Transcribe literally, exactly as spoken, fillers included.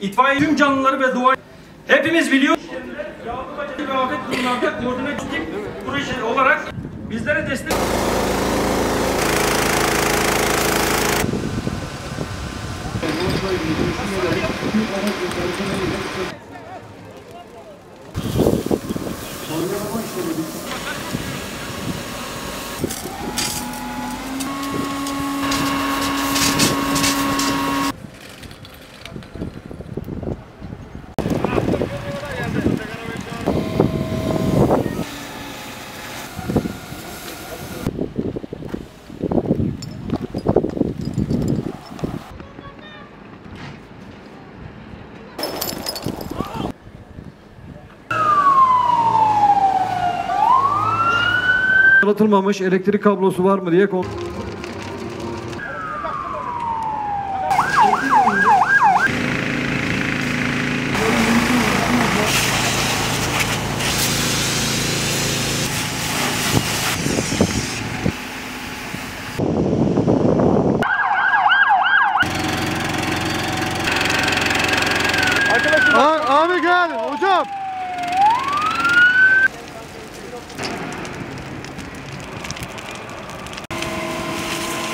itfaiye tüm canlıları ve dua hepimiz biliyoruz. Yağmur bacası ve afet durumlarında koordine çekip proje olarak bizlere destek anlatılmamış elektrik kablosu var mı diye kontrol. Abi gel hocam.